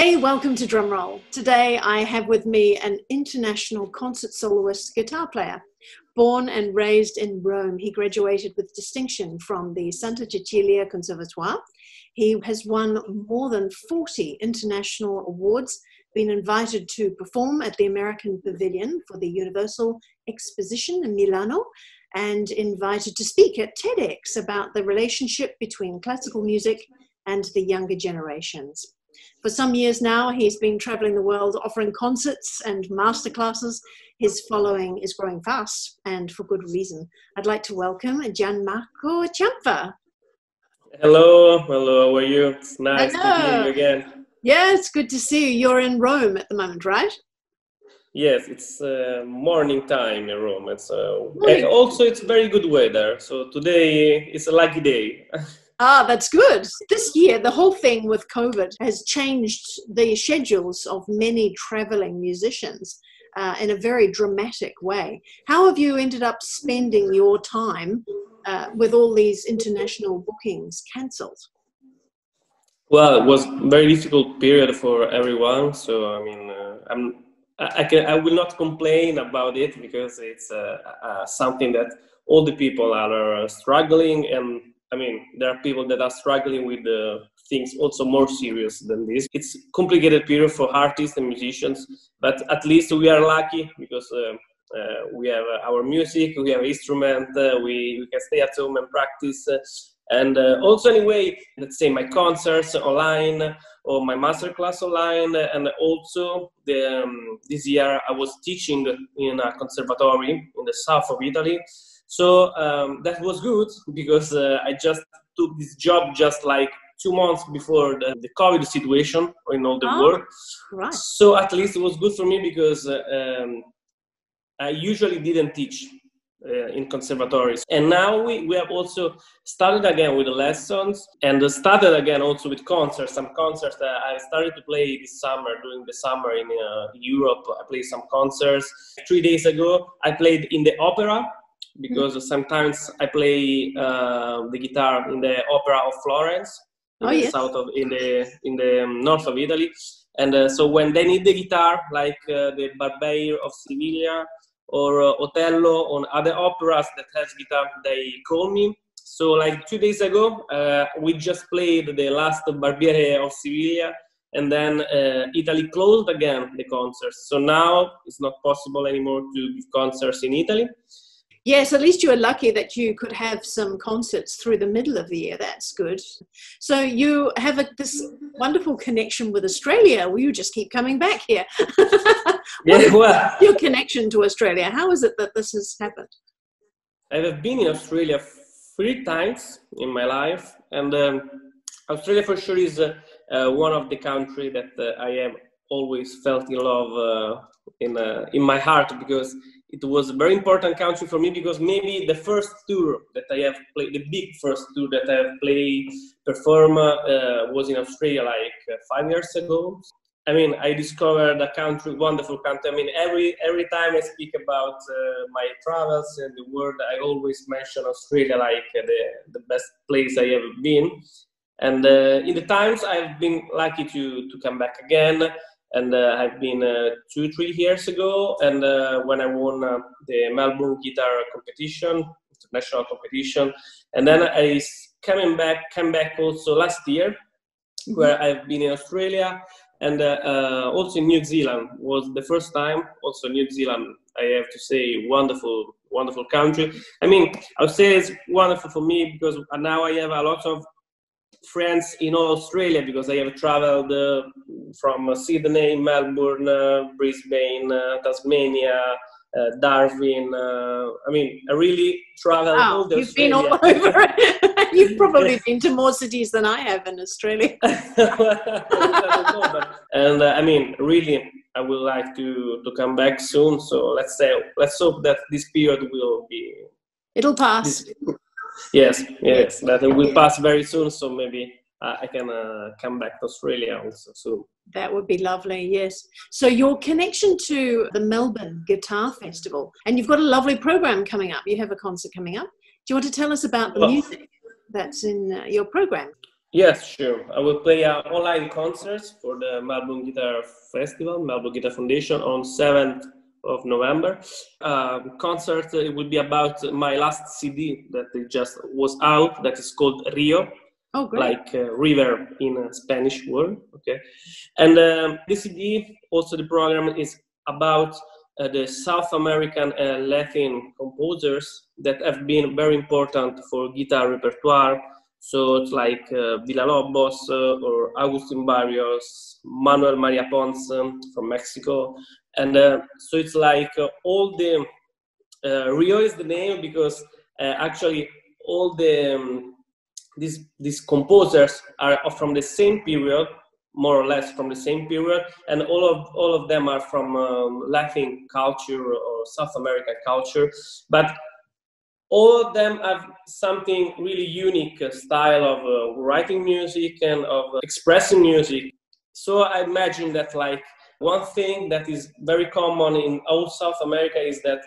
Hey, welcome to Drumroll. Today I have with me an international concert soloist guitar player. Born and raised in Rome, he graduated with distinction from the Santa Cecilia Conservatoire. He has won more than 40 international awards, been invited to perform at the American Pavilion for the Universal Exposition in Milano, and invited to speak at TEDx about the relationship between classical music and the younger generations. For some years now, he's been traveling the world offering concerts and masterclasses. His following is growing fast, and for good reason. I'd like to welcome Gian Marco Ciampa. Hello, hello, how are you? It's nice to see you again. Yeah, it's good to see you. You're in Rome at the moment, right? Yes, it's morning time in Rome. It's, and also it's very good weather, so today is a lucky day. Ah, that's good. This year, the whole thing with COVID has changed the schedules of many traveling musicians in a very dramatic way. How have you ended up spending your time with all these international bookings cancelled? Well, it was a very difficult period for everyone. So, I mean, I will not complain about it because it's something that all the people are struggling, and I mean, there are people that are struggling with things also more serious than this. It's a complicated period for artists and musicians, but at least we are lucky because we have our music, we have instruments, we can stay at home and practice. And also, anyway, let's say my concerts online or my masterclass online. And also, this year I was teaching in a conservatory in the south of Italy. So that was good because I just took this job just like 2 months before the COVID situation in all the world. Right. So at least it was good for me because I usually didn't teach in conservatories. And now we have also started again with the lessons and started again also with concerts. Some concerts that I started to play this summer, during the summer in Europe. I played some concerts. 3 days ago, I played in the opera, because sometimes I play the guitar in the opera of Florence, in the north of Italy, and so when they need the guitar, like the Barbiere of Siviglia or Otello or other operas that has guitar, they call me. So like 2 days ago, we just played the last Barbiere of Siviglia, and then Italy closed again the concerts. So now it's not possible anymore to give concerts in Italy. Yes, at least you were lucky that you could have some concerts through the middle of the year. That's good. So you have this wonderful connection with Australia. Well, you just keep coming back here. Your connection to Australia? How is it that this has happened? I have been in Australia 3 times in my life. And Australia for sure is one of the countries that I have always felt in love in my heart, because it was a very important country for me, because maybe the first tour that I have played, the big first tour that I have played, performed, was in Australia like 5 years ago. I mean, I discovered a country, wonderful country. I mean, every time I speak about my travels and the world, I always mention Australia like the best place I ever been. And in the times I've been lucky to come back again. And I've been 2-3 years ago, and when I won the Melbourne Guitar Competition, international competition, and then I came back also last year, where I've been in Australia and also in New Zealand. Was the first time. Also New Zealand, I have to say, wonderful, wonderful country. I mean, I would say it's wonderful for me because now I have a lot of friends in Australia, because I have traveled from Sydney, Melbourne, Brisbane, Tasmania, Darwin. I mean, I really traveled all the You've Australia. Been all over. You've probably been to more cities than I have in Australia. And I mean, really, I would like to come back soon. So let's hope that this period will be. It'll pass. Yes, that will pass very soon, so maybe I can come back to Australia also soon. That would be lovely, yes. So your connection to the Melbourne Guitar Festival, and you've got a lovely program coming up. You have a concert coming up. Do you want to tell us about the music that's in your program? Yes, sure. I will play online concerts for the Melbourne Guitar Festival, Melbourne Guitar Foundation, on 7th of November. Concert, it will be about my last CD that just was out, that is called Rio. Oh, great. Like river in a Spanish word, okay? And the CD, also the program, is about the South American and Latin composers that have been very important for guitar repertoire. So it's like Villa Lobos or Augustin Barrios, Manuel Maria Ponce from Mexico. And so it's like all the... Rio is the name because actually all the... These composers are from the same period, more or less from the same period, and all of them are from Latin culture or South American culture, but all of them have something really unique style of writing music and of expressing music. So I imagine that like one thing that is very common in all South America is that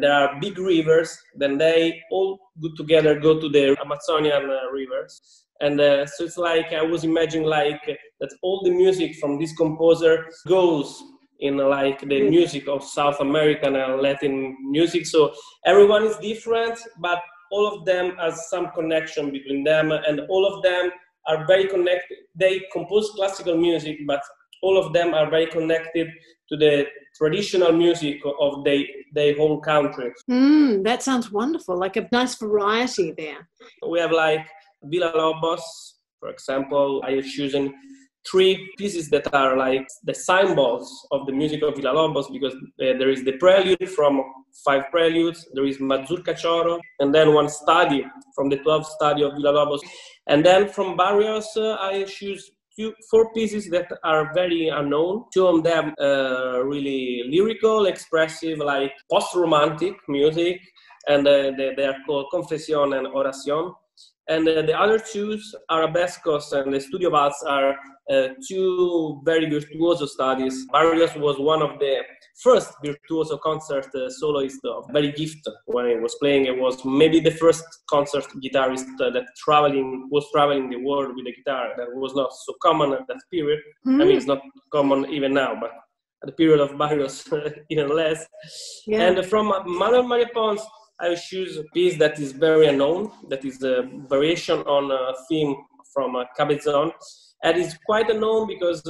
there are big rivers, then they all go together, go to the Amazonian rivers. And so it's like, I was imagining like that all the music from this composer goes in like the music of South American and Latin music. So everyone is different, but all of them has some connection between them, and all of them are very connected. They compose classical music, but all of them are very connected to the traditional music of their home country. That sounds wonderful, like a nice variety there. We have like Villa Lobos, for example. I have chosen three pieces that are like the symbols of the music of Villa Lobos, because there is the prelude from 5 preludes, there is Mazzurka Cioro, and then one study from the 12th study of Villa Lobos. And then from Barrios, I choose 4 pieces that are very unknown. 2 of them really lyrical, expressive, like post-romantic music, and they are called Confession and Oracion. And the other 2, Arabescos and the Studio Vals, are 2 very virtuoso studies. Barrios was one of the first virtuoso concert soloist, very gifted when he was playing. It was maybe the first concert guitarist that was traveling the world with a guitar. That was not so common at that period. I mean, it's not common even now, but at the period of Barrios, even less. Yeah. And from Manuel Maria Ponce, I choose a piece that is very unknown, that is a variation on a theme from Cabezon. And it's quite unknown because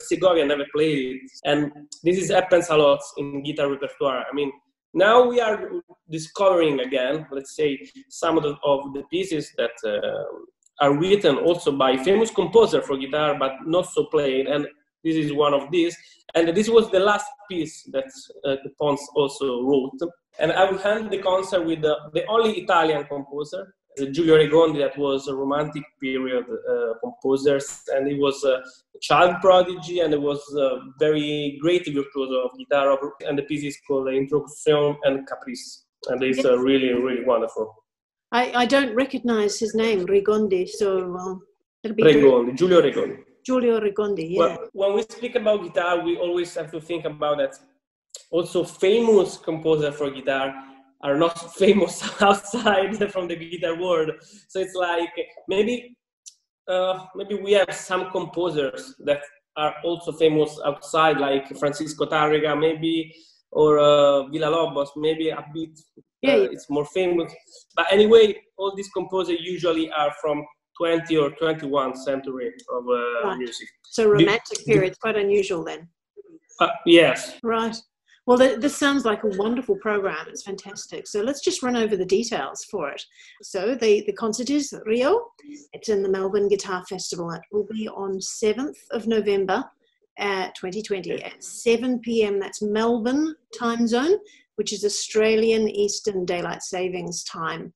Segovia never played it. And this happens a lot in guitar repertoire. I mean, now we are discovering again, let's say, some of the pieces that are written also by famous composer for guitar, but not so played. And this is one of these. And this was the last piece that Ponce also wrote. And I will end the concert with the only Italian composer, Giulio Regondi, that was a Romantic period composer, and he was a child prodigy, and he was a very great virtuoso of guitar. And the piece is called Introduzione and Caprice, and it's really, really wonderful. I don't recognize his name, Regondi, so it'll be Regondi, Giulio Regondi. Giulio Regondi, yeah. Well, when we speak about guitar, we always have to think about that. Also, famous composers for guitar are not famous outside from the guitar world. So it's like maybe we have some composers that are also famous outside, like Francisco Tarrega, maybe, or Villa Lobos, maybe a bit. It's more famous. But anyway, all these composers usually are from 20 or 21st century of music. So Romantic period, quite unusual then. Yes. Right. Well, this sounds like a wonderful program. It's fantastic. So let's just run over the details for it. So the concert is Rio. It's in the Melbourne Guitar Festival. It will be on 7th of November 2020 at 7 p.m. That's Melbourne time zone, which is Australian Eastern Daylight Savings Time,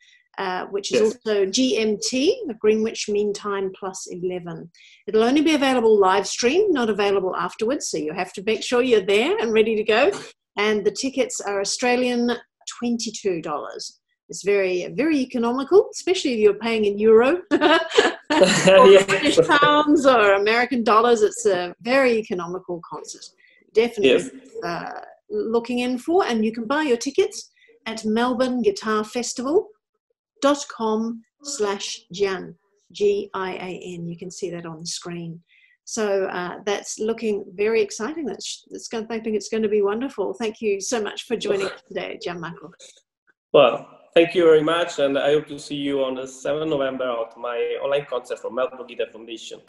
which is also GMT, Greenwich Mean Time, plus 11. It'll only be available live stream, not available afterwards, so you have to make sure you're there and ready to go. And the tickets are Australian $22. It's very, very economical, especially if you're paying in euro or British pounds or American dollars. It's a very economical concert, definitely looking in for. And you can buy your tickets at Melbourne Guitar Festival.com/Gian. Gian. You can see that on the screen. So that's looking very exciting. I think it's going to be wonderful. Thank you so much for joining us today, Gian Marco. Well, thank you very much, and I hope to see you on the 7th of November at my online concert for Melbourne Guitar Foundation.